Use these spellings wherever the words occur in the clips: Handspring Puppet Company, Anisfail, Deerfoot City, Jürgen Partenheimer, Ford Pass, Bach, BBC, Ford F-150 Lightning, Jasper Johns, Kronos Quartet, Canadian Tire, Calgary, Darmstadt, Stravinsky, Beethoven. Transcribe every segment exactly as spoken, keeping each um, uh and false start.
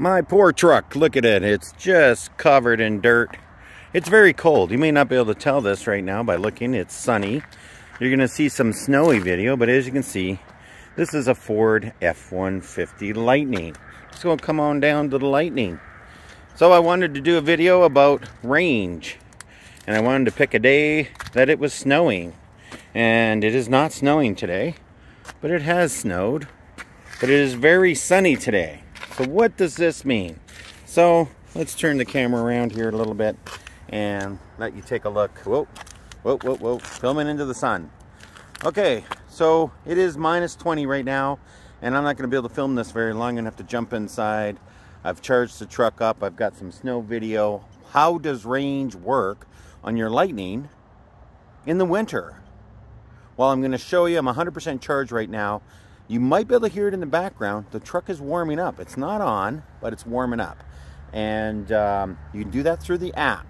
My poor truck, look at it. It's just covered in dirt. It's very cold. You may not be able to tell this right now by looking. It's sunny. You're going to see some snowy video, but as you can see, this is a Ford F one fifty Lightning. Just going to come on down to the Lightning. So I wanted to do a video about range, and I wanted to pick a day that it was snowing. And it is not snowing today, but it has snowed. But it is very sunny today. So what does this mean? So let's turn the camera around here a little bit and let you take a look. Whoa, whoa, whoa, whoa, filming into the sun. Okay, so it is minus twenty right now, and I'm not gonna be able to film this very long. I'm gonna have to jump inside. I've charged the truck up. I've got some snow video. How does range work on your Lightning in the winter? Well, I'm gonna show you. I'm one hundred percent charged right now. You might be able to hear it in the background. The truck is warming up. It's not on, but it's warming up. And um, you can do that through the app.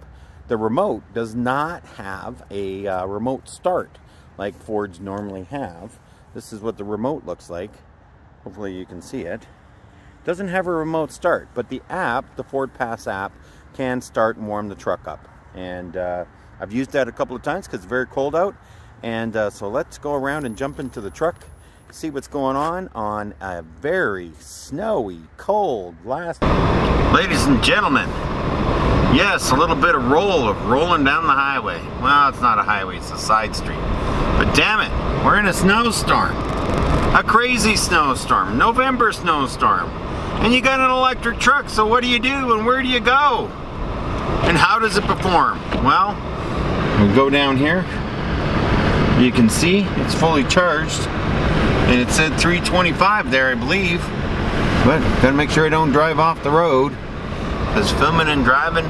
The remote does not have a uh, remote start like Fords normally have. This is what the remote looks like. Hopefully you can see it. Doesn't have a remote start, but the app, the Ford Pass app, can start and warm the truck up. And uh, I've used that a couple of times because it's very cold out. And uh, so let's go around and jump into the truck. See what's going on on a very snowy, cold last. Ladies and gentlemen, yes, a little bit of roll of rolling down the highway. Well, it's not a highway, it's a side street. But damn it, we're in a snowstorm. A crazy snowstorm, November snowstorm. And you got an electric truck, so what do you do and where do you go? And how does it perform? Well, we'll go down here. You can see it's fully charged. And it said three twenty-five there, I believe. But gotta make sure I don't drive off the road, because filming and driving,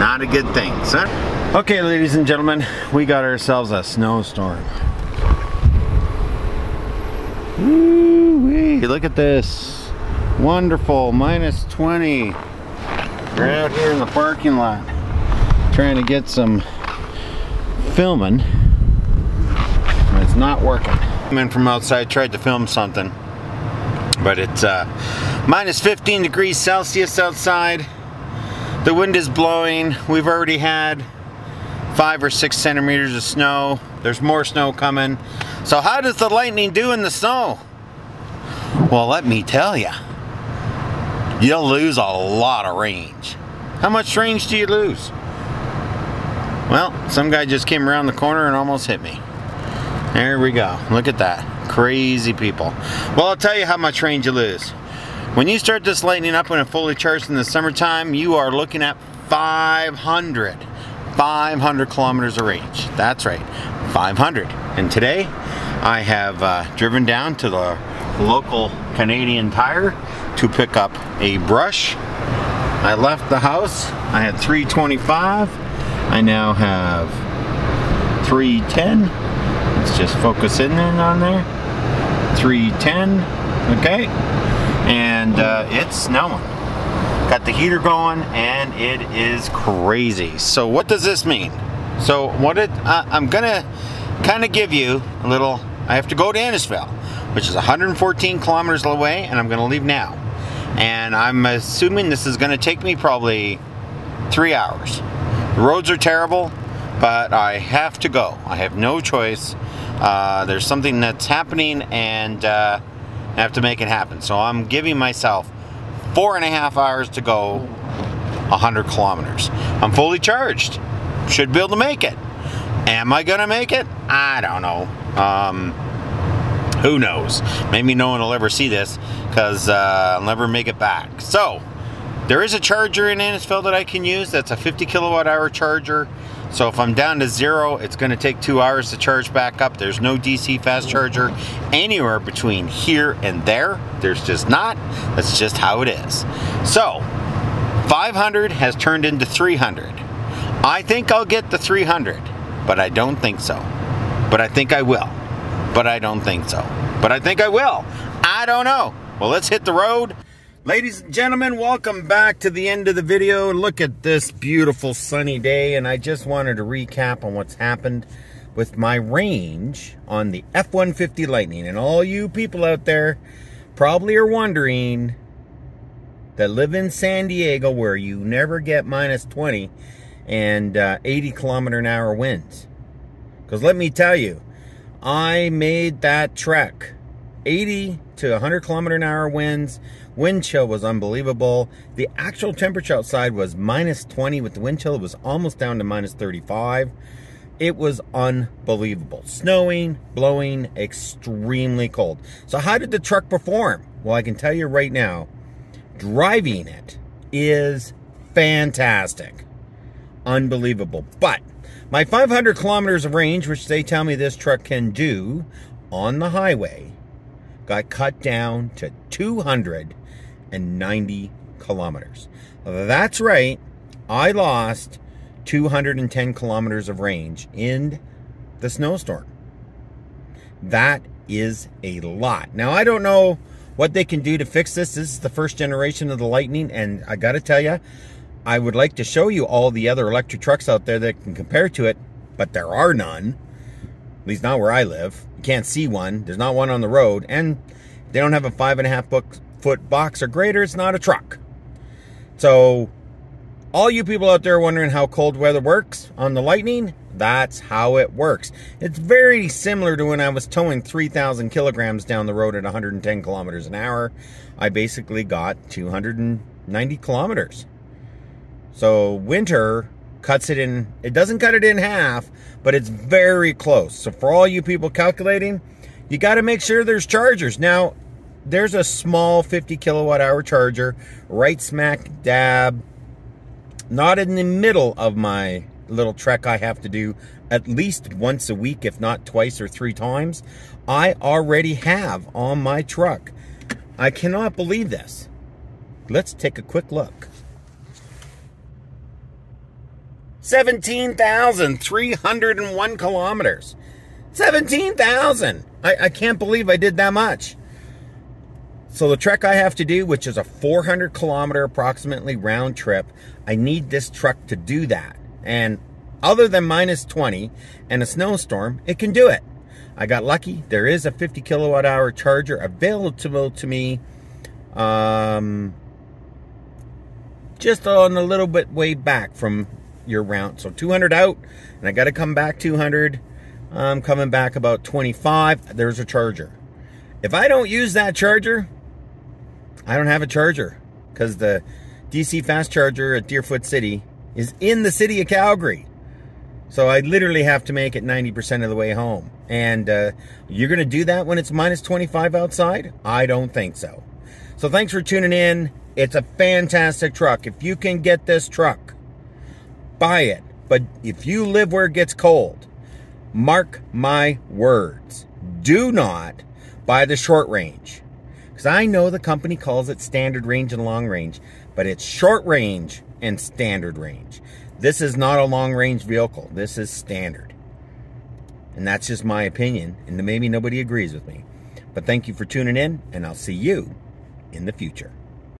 not a good thing, sir. Okay, ladies and gentlemen, we got ourselves a snowstorm. Woo-wee, look at this. Wonderful, minus twenty. We're out here in the parking lot, trying to get some filming. And it's not working. In from outside, tried to film something, but it's uh, minus fifteen degrees Celsius outside. The wind is blowing. We've already had five or six centimeters of snow. There's more snow coming. So how does the Lightning do in the snow? Well, let me tell you, you'll lose a lot of range. How much range do you lose? Well, some guy just came around the corner and almost hit me. There we go. Look at that. Crazy people. Well, I'll tell you how much range you lose. When you start this Lightning up when it's fully charged in the summertime, you are looking at five hundred, five hundred kilometers of range. That's right, five hundred. And today, I have uh, driven down to the local Canadian Tire to pick up a brush. I left the house. I had three twenty-five. I now have three ten. Let's just focus in on there. three ten, okay. And uh, it's snowing. Got the heater going, and it is crazy. So what does this mean? So what it, uh, I'm gonna kind of give you a little. I have to go to Anisfail, which is one hundred fourteen kilometers away, and I'm gonna leave now. And I'm assuming this is gonna take me probably three hours. The roads are terrible, but I have to go. I have no choice. Uh, there's something that's happening, and uh, I have to make it happen. So I'm giving myself four and a half hours to go one hundred kilometers. I'm fully charged. Should be able to make it. Am I gonna make it? I don't know. Um, who knows? Maybe no one will ever see this, because uh, I'll never make it back. So there is a charger in Anisfail that I can use. That's a fifty kilowatt hour charger. So if I'm down to zero, it's going to take two hours to charge back up. There's no D C fast charger anywhere between here and there. There's just not. That's just how it is. So five hundred has turned into three hundred. I think I'll get the three hundred, but I don't think so. But I think I will. But I don't think so. But I think I will. I don't know. Well, let's hit the road. Ladies and gentlemen, welcome back to the end of the video. Look at this beautiful sunny day, and I just wanted to recap on what's happened with my range on the F one fifty Lightning. And all you people out there probably are wondering, that live in San Diego where you never get minus twenty and uh, eighty kilometer an hour winds. Because let me tell you, I made that trek. eighty to one hundred kilometer an hour winds. Wind chill was unbelievable. The actual temperature outside was minus twenty. With the wind chill, it was almost down to minus thirty-five. It was unbelievable. Snowing, blowing, extremely cold. So how did the truck perform? Well, I can tell you right now, driving it is fantastic. Unbelievable. But my five hundred kilometers of range, which they tell me this truck can do on the highway, got cut down to two hundred ninety kilometers. That's right, I lost two hundred ten kilometers of range in the snowstorm. That is a lot. Now, I don't know what they can do to fix this. This is the first generation of the Lightning, and I gotta tell you, I would like to show you all the other electric trucks out there that can compare to it, but there are none. At least not where I live. You can't see one. There's not one on the road. And if they don't have a five and a half foot box or greater, it's not a truck. So all you people out there wondering how cold weather works on the Lightning, that's how it works. It's very similar to when I was towing three thousand kilograms down the road at one hundred ten kilometers an hour. I basically got two hundred ninety kilometers. So winter cuts it in, it doesn't cut it in half, but it's very close. So for all you people calculating, you got to make sure there's chargers. Now, there's a small fifty kilowatt hour charger right smack dab, not in the middle of my little trek I have to do at least once a week, if not twice or three times. I already have on my truck. I cannot believe this. Let's take a quick look. seventeen thousand three hundred one kilometers. seventeen thousand. I, I can't believe I did that much. So the trek I have to do, which is a four hundred kilometer approximately round trip, I need this truck to do that. And other than minus twenty and a snowstorm, it can do it. I got lucky. There is a fifty kilowatt hour charger available to me. Um, just on a little bit way back from your round. So two hundred out, and I got to come back two hundred. I'm coming back about twenty-five. There's a charger. If I don't use that charger, I don't have a charger, because the D C fast charger at Deerfoot City is in the city of Calgary. So I literally have to make it ninety percent of the way home. And uh, you're going to do that when it's minus twenty-five outside? I don't think so. So thanks for tuning in. It's a fantastic truck. If you can get this truck, buy it. But if you live where it gets cold, mark my words, do not buy the short range. Because I know the company calls it standard range and long range, but it's short range and standard range. This is not a long range vehicle. This is standard. And that's just my opinion, and maybe nobody agrees with me. But thank you for tuning in, and I'll see you in the future.